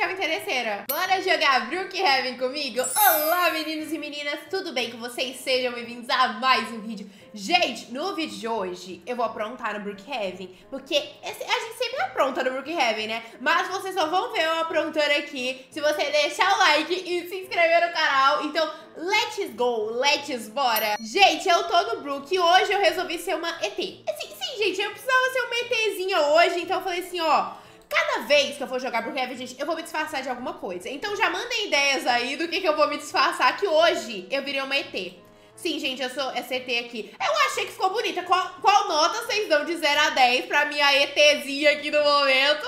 Social Interesseira. Bora jogar Brookhaven comigo? Olá, meninos e meninas, tudo bem com vocês? Sejam bem-vindos a mais um vídeo. Gente, no vídeo de hoje eu vou aprontar no Brookhaven, porque a gente sempre apronta no Brookhaven, né? Mas vocês só vão ver eu aprontando aqui se você deixar o like e se inscrever no canal. Então, let's go, let's bora! Gente, eu tô no Brook e hoje eu resolvi ser uma ET. Sim, gente, eu precisava ser uma ETzinha hoje, então eu falei assim, ó... Cada vez que eu for jogar Brookhaven, gente, eu vou me disfarçar de alguma coisa. Então já mandem ideias aí do que eu vou me disfarçar, que hoje eu virei uma ET. Sim, gente, eu sou essa ET aqui. Eu achei que ficou bonita. Qual nota vocês dão de 0 a 10 pra minha ETzinha aqui no momento?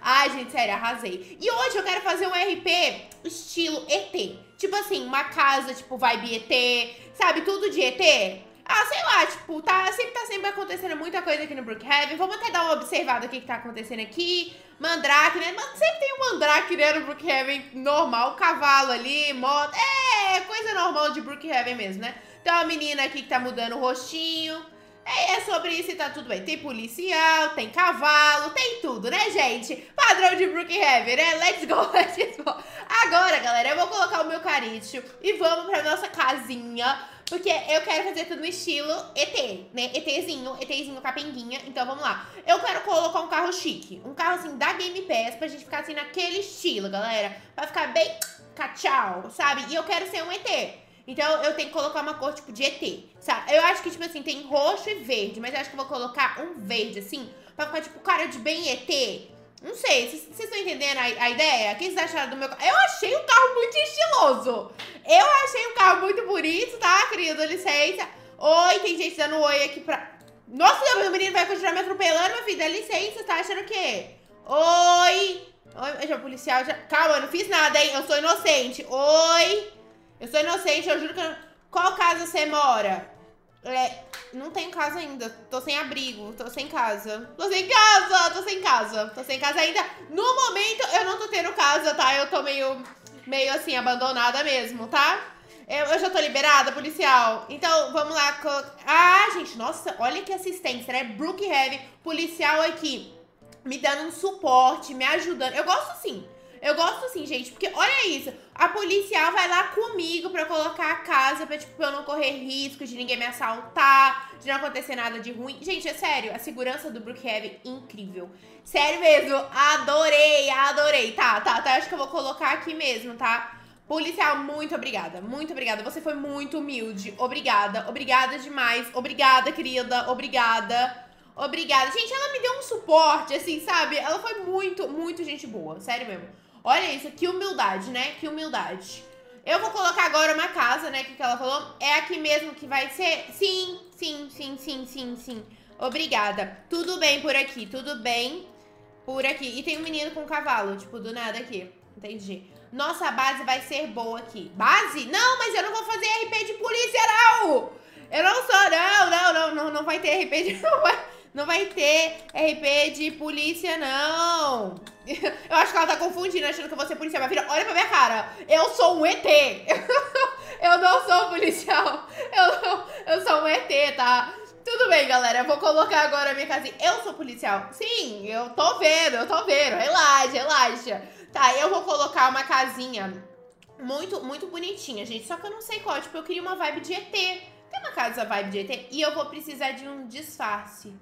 Ai, gente, sério, arrasei. E hoje eu quero fazer um RP estilo ET. Tipo assim, uma casa, tipo, vibe ET, sabe? Tudo de ET. Ah, sei lá, tipo, tá sempre acontecendo muita coisa aqui no Brookhaven. Vamos até dar uma observada aqui que tá acontecendo aqui. Mandrake, né? Mas sempre tem um mandrake, né, no Brookhaven normal. Cavalo ali, moto. É, coisa normal de Brookhaven mesmo, né? Tem uma menina aqui que tá mudando o rostinho. É sobre isso e tá tudo bem. Tem policial, tem cavalo, tem tudo, né, gente? Padrão de Brookhaven, né? Let's go, let's go. Agora, galera, eu vou colocar o meu carício e vamos pra nossa casinha. Porque eu quero fazer tudo no estilo ET, né? ETzinho, capenguinha. Então, vamos lá. Eu quero colocar um carro chique. Um carro, assim, da Game Pass, pra gente ficar, assim, naquele estilo, galera. Pra ficar bem cachau, sabe? E eu quero ser um ET. Então, eu tenho que colocar uma cor, tipo, de ET, sabe? Eu acho que, tipo assim, tem roxo e verde. Mas eu acho que eu vou colocar um verde, assim, pra ficar, tipo, cara de bem ET. Não sei, vocês estão entendendo a ideia? O que vocês acharam do meu carro? Eu achei um carro muito estiloso. Eu achei um carro muito bonito, tá, querido? Licença. Oi, tem gente dando oi aqui pra... Nossa, meu menino vai continuar me atropelando, meu filho. Dá licença, tá achando o quê? Oi. Oi, já policial, já... Calma, eu não fiz nada, hein? Eu sou inocente. Oi. Eu sou inocente, eu juro que eu não... Qual casa você mora? É... Não tenho casa ainda, tô sem abrigo, tô sem casa ainda. No momento eu não tô tendo casa, tá? Eu tô meio assim, abandonada mesmo, tá? Eu já tô liberada, policial. Então, vamos lá. Ah, gente, nossa, olha que assistência, né? Brookhaven, policial aqui, me dando um suporte, me ajudando. Eu gosto sim, gente, porque olha isso. A policial vai lá comigo pra colocar a casa, pra, tipo, eu não correr risco de ninguém me assaltar, de não acontecer nada de ruim. Gente, é sério, a segurança do Brookhaven, incrível. Sério mesmo, adorei. Tá, acho que eu vou colocar aqui mesmo, tá? Policial, muito obrigada. Você foi muito humilde, obrigada demais. Obrigada, querida, obrigada. Gente, ela me deu um suporte, assim, sabe? Ela foi muito gente boa, sério mesmo. Olha isso, que humildade, né? Que humildade. Eu vou colocar agora uma casa, né? Que ela falou. É aqui mesmo que vai ser? Sim. Obrigada. Tudo bem por aqui. E tem um menino com um cavalo, tipo, do nada aqui. Entendi. Nossa, a base vai ser boa aqui. Base? Não, mas eu não vou fazer RP de polícia, não! Eu não sou, não vai ter RP de... Não vai ter RP de polícia, não. Eu acho que ela tá confundindo, achando que eu vou ser policial. Minha filha, olha pra minha cara. Eu sou um ET. Eu não sou policial. Eu sou um ET, tá? Tudo bem, galera. Eu vou colocar agora a minha casinha. Eu sou policial. Sim, eu tô vendo. Relaxa. Tá, eu vou colocar uma casinha muito bonitinha, gente. Só que eu não sei qual. Tipo, eu queria uma vibe de ET. Tem uma casa vibe de ET? E eu vou precisar de um disfarce.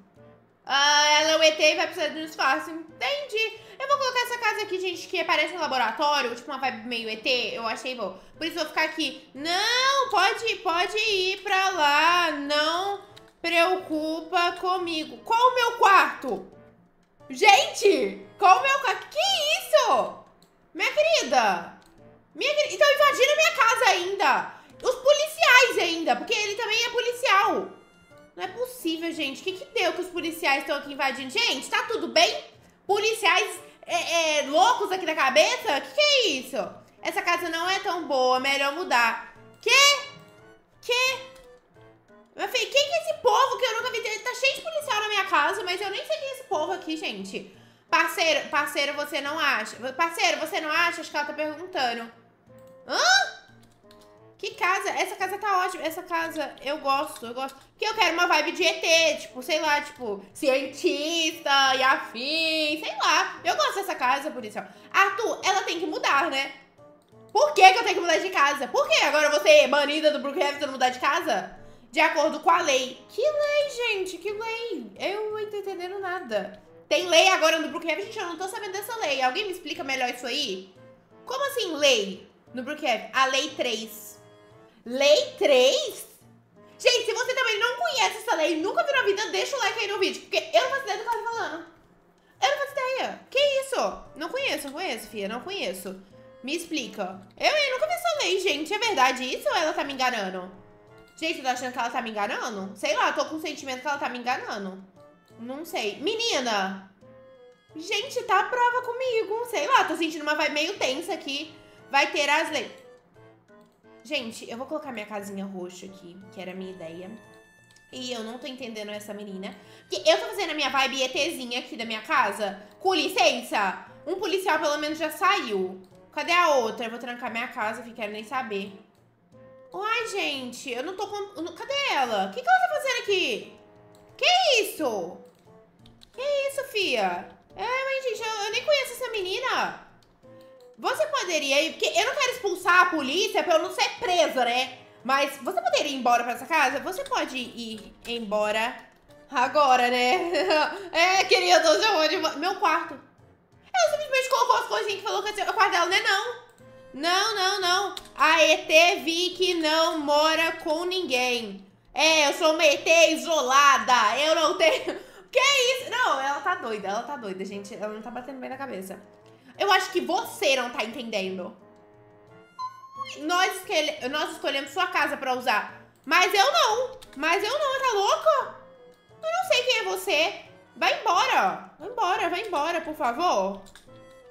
Ela é o ET e vai precisar de um disfarce. Entendi. Eu vou colocar essa casa aqui, gente, que parece um laboratório, tipo uma vibe meio ET, eu achei bom. Por isso eu vou ficar aqui. Não, pode ir pra lá. Não preocupa comigo. Qual o meu quarto? Gente, qual o meu quarto? Que isso? Minha querida, então invadiram minha casa ainda. Os policiais ainda, porque ele também é policial. Não é possível, gente. O que deu que os policiais estão aqui invadindo? Gente, tá tudo bem? Policiais loucos aqui na cabeça? Que é isso? Essa casa não é tão boa, melhor mudar. Meu filho, quem que é esse povo que eu nunca vi? Tá cheio de policial na minha casa, mas eu nem sei quem é esse povo aqui, gente. Parceiro, você não acha? Acho que ela tá perguntando. Hã? Que casa? Essa casa tá ótima. Essa casa eu gosto, Porque eu quero uma vibe de ET, tipo, sei lá, tipo, cientista e afim, sei lá. Eu gosto dessa casa, por isso. Arthur, ela tem que mudar, né? Por que que eu tenho que mudar de casa? Por que agora eu vou ser banida do Brookhaven e não mudar de casa? De acordo com a lei. Que lei, gente? Que lei? Eu não tô entendendo nada. Tem lei agora no Brookhaven? Gente, eu não tô sabendo dessa lei. Alguém me explica melhor isso aí? Como assim lei no Brookhaven? A lei 3. Lei 3? Gente, se você também não conhece essa lei e nunca viu na vida, deixa o like aí no vídeo, porque eu não faço ideia do que ela tá falando. Eu não faço ideia. Que isso? Não conheço, filha, não conheço. Me explica. Eu nunca vi essa lei, gente. É verdade isso ou ela tá me enganando? Gente, eu tô achando que ela tá me enganando. Sei lá, tô com o sentimento que ela tá me enganando. Não sei. Menina! Gente, tá à prova comigo. Sei lá, tô sentindo uma vibe meio tensa aqui. Vai ter as leis. Gente, eu vou colocar minha casinha roxa aqui, que era a minha ideia. E eu não tô entendendo essa menina. Porque eu tô fazendo a minha vibe ETzinha aqui da minha casa. Com licença! Um policial pelo menos já saiu. Cadê a outra? Eu vou trancar minha casa, que quero nem saber. Uai, gente, eu não tô com... Cadê ela? O que que ela tá fazendo aqui? Que isso? Que isso, fia? É, mas, gente, eu nem conheço essa menina. Você poderia ir... Porque eu não quero expulsar a polícia pra eu não ser presa, né? Mas você poderia ir embora pra essa casa? Você pode ir embora agora, né? É, querido, eu vou embora. Meu quarto. Ela simplesmente colocou as coisinhas que falou que eu guardei ela, né? Não. A ET vi que não mora com ninguém. É, eu sou uma ET isolada. Eu não tenho... Que isso? Não, ela tá doida, gente. Ela não tá batendo bem na cabeça. Eu acho que você não tá entendendo. Nós escolhemos sua casa pra usar. Mas eu não, tá louca? Eu não sei quem é você. Vai embora, por favor.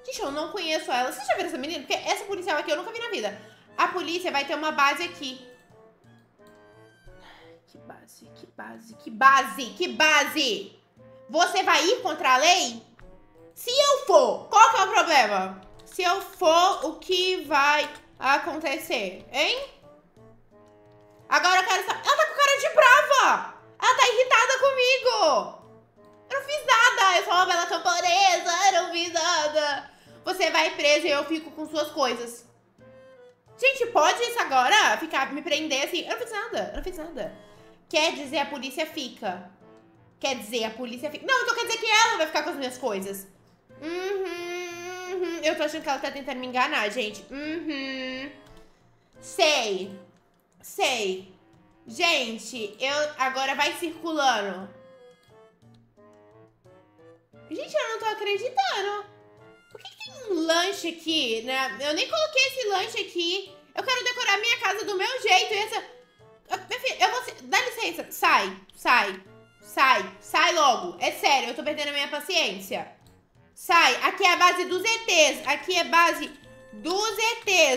Gente, eu não conheço ela. Vocês já viram essa menina? Porque essa policial aqui eu nunca vi na vida. A polícia vai ter uma base aqui. Que base? Você vai ir contra a lei? Se eu for, qual que é o problema? Se eu for, o que vai acontecer? Hein? Agora eu quero saber... Ela tá com cara de brava! Ela tá irritada comigo! Eu não fiz nada, eu sou uma bela camponesa, eu não fiz nada. Você vai presa e eu fico com suas coisas. Gente, pode isso agora? Ficar, me prender assim? Eu não fiz nada. Quer dizer, a polícia fica. Não, então quer dizer que ela vai ficar com as minhas coisas. Eu tô achando que ela tá tentando me enganar, gente. Sei. Gente, agora vai circulando. Gente, eu não tô acreditando. Por que tem um lanche aqui, né? Eu nem coloquei esse lanche aqui. Eu quero decorar minha casa do meu jeito. E essa... Minha filha, eu vou... Dá licença. Sai logo. É sério, eu tô perdendo a minha paciência. Sai. Aqui é a base dos ETs.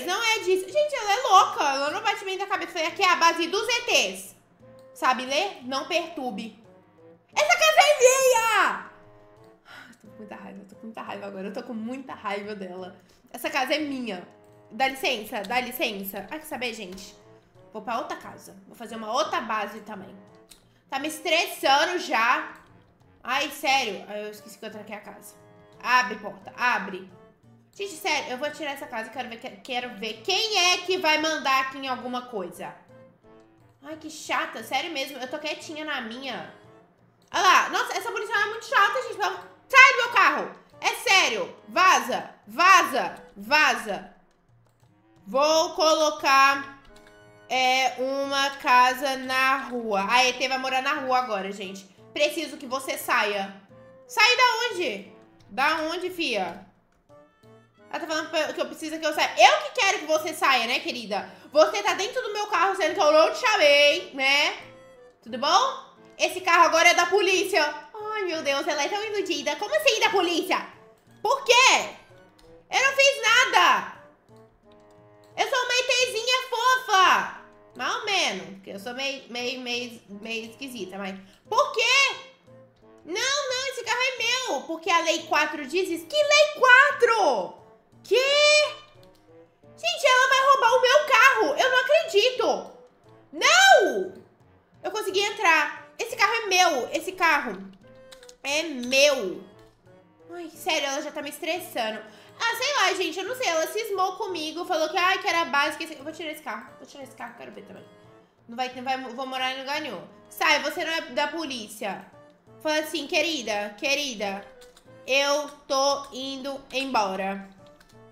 Não é disso. Gente, ela é louca. Ela não bate bem da cabeça. Aqui é a base dos ETs. Sabe ler? Não perturbe. Essa casa é minha! Eu tô com muita raiva agora. Eu tô com muita raiva dela. Essa casa é minha. Dá licença. Ah, quer saber, gente? Vou pra outra casa. Vou fazer uma outra base também. Tá me estressando já. Ai, sério. Eu esqueci que eu tranquei a casa. Abre, porta. Abre. Gente, sério. Eu vou tirar essa casa. Quero ver quem é que vai mandar aqui em alguma coisa. Ai, que chata. Sério mesmo. Eu tô quietinha na minha. Olha lá. Nossa, essa policial é muito chata, gente. Sai do meu carro! É sério! Vaza! Vou colocar uma casa na rua. A ET vai morar na rua agora, gente. Preciso que você saia. Sai da onde? Da onde, fia? Ela tá falando que eu preciso que eu saia. Eu que quero que você saia, né, querida? Você tá dentro do meu carro, sendo que eu não te chamei, né? Tudo bom? Esse carro agora é da polícia. Ai, meu Deus, ela é tão iludida. Como assim da polícia? Por quê? Eu não fiz nada. Eu sou uma ETzinha fofa. Mais ou menos. Porque eu sou meio esquisita, mas... Por quê? Não, esse carro é meu. Porque a Lei 4 diz isso. Que Lei 4? Que? Gente, ela vai roubar o meu carro. Eu não acredito. estressando. Ah, sei lá, gente, eu não sei. Ela cismou comigo, falou que, ai, que era básica. Eu vou tirar esse carro, quero ver também. Vou morar em lugar nenhum. Sai, você não é da polícia. Fala assim, querida, eu tô indo embora.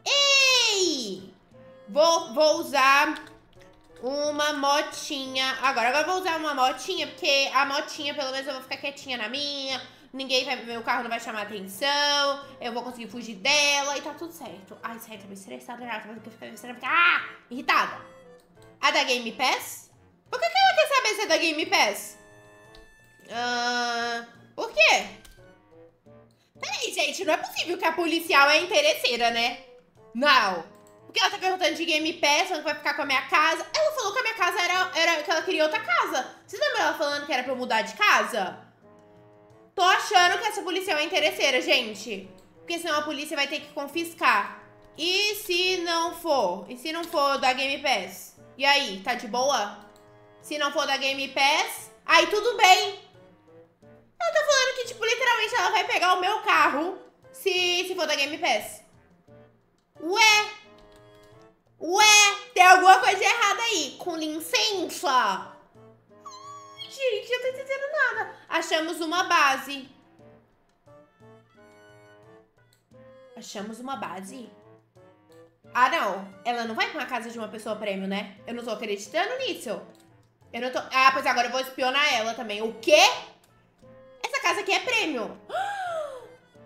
Ei! Vou usar uma motinha. Agora eu vou usar uma motinha, porque a motinha, pelo menos, eu vou ficar quietinha na minha. Ninguém vai... Meu carro não vai chamar atenção. Eu vou conseguir fugir dela e tá tudo certo. Ai, sério, tô meio estressada. Irritada. A da Game Pass? Por que ela quer saber se é da Game Pass? Por quê? Peraí, gente, não é possível que a policial é interesseira, né? Não. Porque ela tá perguntando de Game Pass, falando que vai ficar com a minha casa. Ela falou que a minha casa era que ela queria outra casa. Vocês lembram ela falando que era pra eu mudar de casa? Tô achando que essa policial é interesseira, gente. Porque senão a polícia vai ter que confiscar. E se não for? E se não for da Game Pass? E aí, tá de boa? Se não for da Game Pass, aí tudo bem. Ela tá falando que, tipo, literalmente ela vai pegar o meu carro se for da Game Pass. Ué, tem alguma coisa errada aí. Com licença. Gente, eu não tô entendendo nada. Achamos uma base? Ah, não. Ela não vai pra uma casa de uma pessoa prêmio, né? Eu não tô acreditando nisso. Eu não tô... Ah, pois agora eu vou espionar ela também. O quê? Essa casa aqui é prêmio.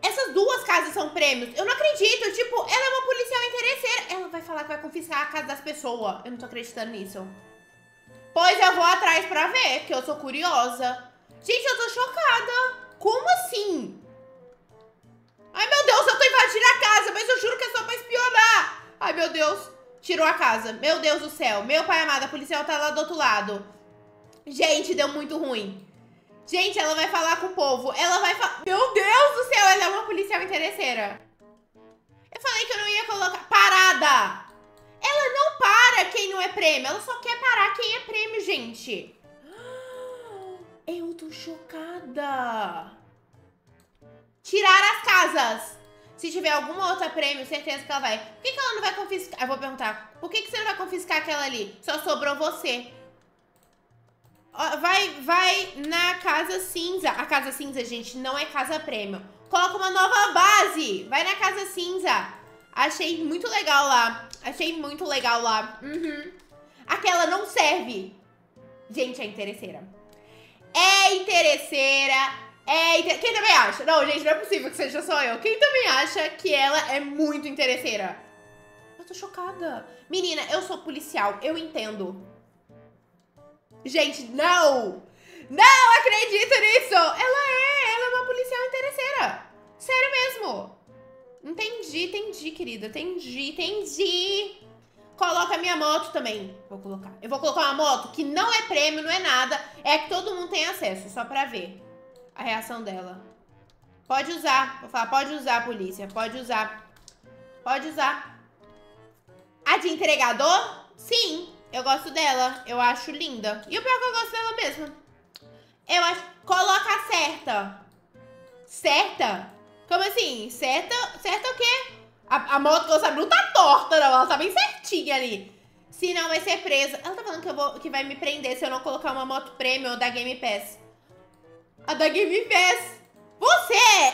Essas duas casas são prêmios. Eu não acredito. Tipo, ela é uma policial interesseira. Ela vai falar que vai confiscar a casa das pessoas. Eu não tô acreditando nisso. Pois eu vou atrás pra ver, porque eu sou curiosa. Gente, eu tô chocada. Como assim? Ai, meu Deus, eu tô invadindo a casa, mas eu juro que é só pra espionar. Ai, meu Deus. Tirou a casa. Meu Deus do céu. Meu pai amado, a policial tá lá do outro lado. Gente, deu muito ruim. Gente, ela vai falar com o povo. Ela vai falar... Meu Deus do céu, ela é uma policial interesseira. Eu falei que eu não ia colocar... Parada! Ela não para quem não é prêmio. Ela só quer parar quem é prêmio, gente. Eu tô chocada. Tirar as casas. Se tiver alguma outra prêmio, certeza que ela vai. Por que ela não vai confiscar? Eu vou perguntar. Por que você não vai confiscar aquela ali? Só sobrou você. Vai na casa cinza. A casa cinza, gente, não é casa prêmio. Coloca uma nova base. Vai na casa cinza. Achei muito legal lá. Uhum. Aquela não serve. Gente, é interesseira. Quem também acha? Não, gente, não é possível que seja só eu. Quem também acha que ela é muito interesseira? Eu tô chocada. Menina, eu sou policial. Eu entendo. Gente, não! Não acredito nisso! Ela é uma policial interesseira. Sério mesmo. Entendi, querida. Entendi. Coloca a minha moto também. Vou colocar. Eu vou colocar uma moto que não é prêmio, não é nada. É que todo mundo tem acesso, só pra ver a reação dela. Pode usar. Vou falar, pode usar, polícia. Pode usar. Pode usar. A de entregador? Sim. Eu gosto dela. Eu acho linda. E o pior é que eu gosto dela mesmo. Eu acho... Coloca a certa. Certa? Como assim? Certa o quê? A moto que eu sabia não tá torta, não. Ela tá bem certinha ali. Se não, vai ser presa. Ela tá falando que vai me prender se eu não colocar uma moto premium da Game Pass. A da Game Pass.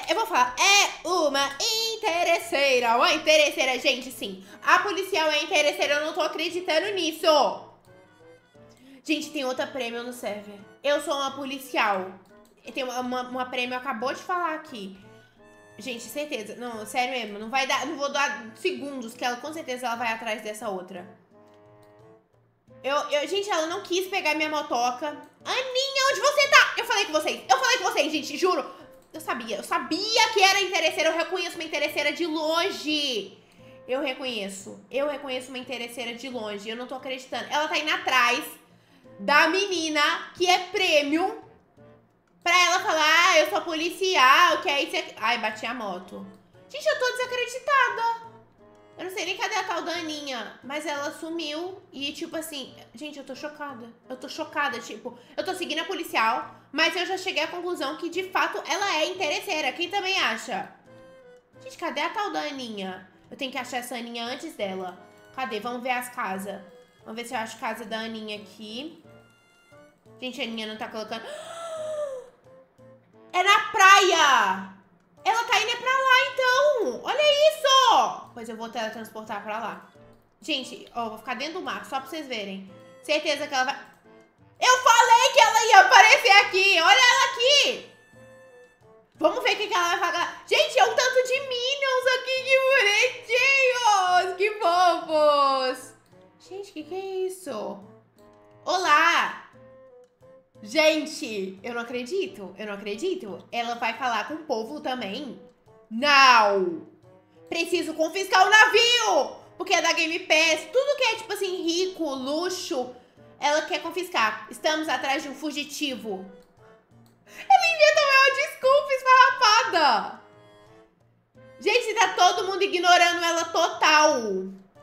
Eu vou falar, é uma interesseira. Uma interesseira, gente, sim. A policial é interesseira, eu não tô acreditando nisso. Gente, tem outra premium no server. Eu sou uma policial. Tem uma premium, acabou de falar aqui. Gente, certeza. Não, sério mesmo. Não vai dar. Não vou dar segundos que ela, com certeza, ela vai atrás dessa outra. Gente, ela não quis pegar minha motoca. Aninha, onde você tá? Eu falei com vocês, gente, juro. Eu sabia que era interesseira. Eu reconheço uma interesseira de longe. Eu reconheço uma interesseira de longe. Eu não tô acreditando. Ela tá indo atrás da menina que é prêmio. Pra ela falar, ah, eu sou policial, que aí você... Ai, bati a moto. Gente, eu tô desacreditada. Eu não sei nem cadê a tal da Aninha, mas ela sumiu e, tipo assim... Gente, eu tô chocada. Tipo, eu tô seguindo a policial, mas eu já cheguei à conclusão que, de fato, ela é interesseira. Quem também acha? Gente, Gente, cadê a tal da Aninha? Eu tenho que achar essa Aninha antes dela. Cadê? Vamos ver as casas. Vamos ver se eu acho casa da Aninha aqui. Gente, a Aninha não tá colocando... É na praia! Ela tá indo é pra lá, então! Olha isso! Pois eu vou teletransportar pra lá. Gente, ó, vou ficar dentro do mar, só pra vocês verem. Certeza que ela vai... Eu falei que ela ia aparecer aqui! Olha ela aqui! Vamos ver o que ela vai falar. Gente, é um tanto de Minions aqui, que bonitinhos! Que bobos! Gente, que é isso? Olá! Gente, eu não acredito, Ela vai falar com o povo também? Não! Preciso confiscar o navio! Porque é da Game Pass, tudo que é tipo assim, rico, luxo, ela quer confiscar. Estamos atrás de um fugitivo. Ela inventa uma desculpa esfarrapada. Gente, tá todo mundo ignorando ela total.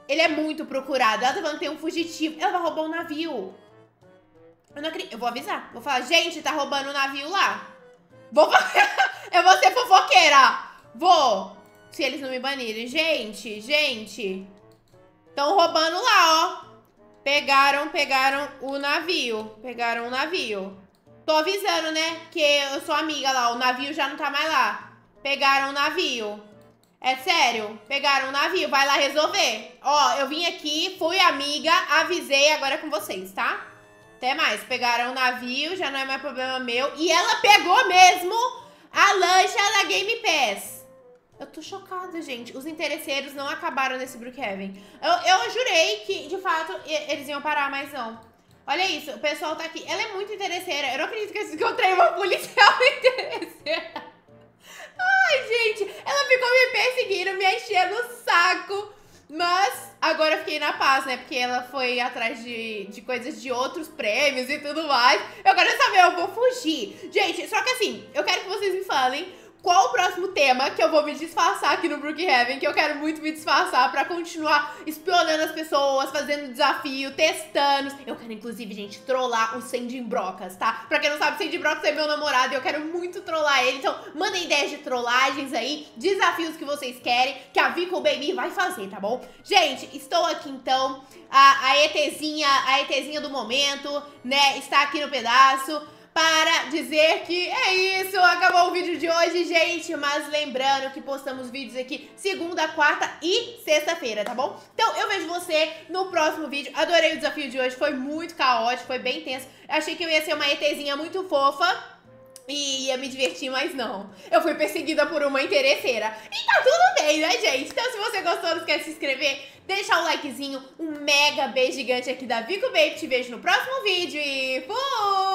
Ele é muito procurado, ela tá falando que tem um fugitivo. Ela vai roubar um navio. Eu não acredito. Eu vou avisar. Vou falar, gente, tá roubando um navio lá. Eu vou ser fofoqueira. Vou. Se eles não me banirem. Gente, Estão roubando lá, ó. Pegaram o navio. Tô avisando, né? Que eu sou amiga lá. O navio já não tá mais lá. Pegaram o navio. É sério? Pegaram o navio. Vai lá resolver. Ó, eu vim aqui, fui amiga, avisei, agora é com vocês, tá? Até mais, pegaram o navio, já não é mais problema meu. E ela pegou mesmo a lancha da Game Pass. Eu tô chocada, gente. Os interesseiros não acabaram nesse Brookhaven. Eu jurei que, de fato, eles iam parar, mas não. Olha isso, o pessoal tá aqui. Ela é muito interesseira. Eu não acredito que eu encontrei uma policial interesseira. Ai, gente, ela ficou me perseguindo, me enchendo o saco. Mas agora eu fiquei na paz, né? Porque ela foi atrás de coisas de outros prêmios e tudo mais. Eu quero saber, eu vou fugir. Gente, só que assim, eu quero que vocês me falem qual o próximo tema que eu vou me disfarçar aqui no Brookhaven, que eu quero muito me disfarçar pra continuar espionando as pessoas, fazendo desafio, testando. Eu quero, inclusive, gente, trollar o Sandy Brocas, tá? Pra quem não sabe, Sandy Brocas é meu namorado e eu quero muito trollar ele. Então, mandem ideias de trollagens aí, desafios que vocês querem, que a Vico Baby vai fazer, tá bom? Gente, estou aqui, então, a ETzinha do momento, né, está aqui no pedaço. Para dizer que é isso, acabou o vídeo de hoje, gente, mas lembrando que postamos vídeos aqui segunda, quarta e sexta-feira, tá bom? Então eu vejo você no próximo vídeo, adorei o desafio de hoje, foi muito caótico, foi bem tenso, achei que eu ia ser uma ETzinha muito fofa e ia me divertir, mas não. Eu fui perseguida por uma interesseira. E tá tudo bem, né, gente? Então, se você gostou, não esquece de se inscrever, deixar o likezinho, um mega beijo gigante aqui da Vico Baby. Te vejo no próximo vídeo e fui!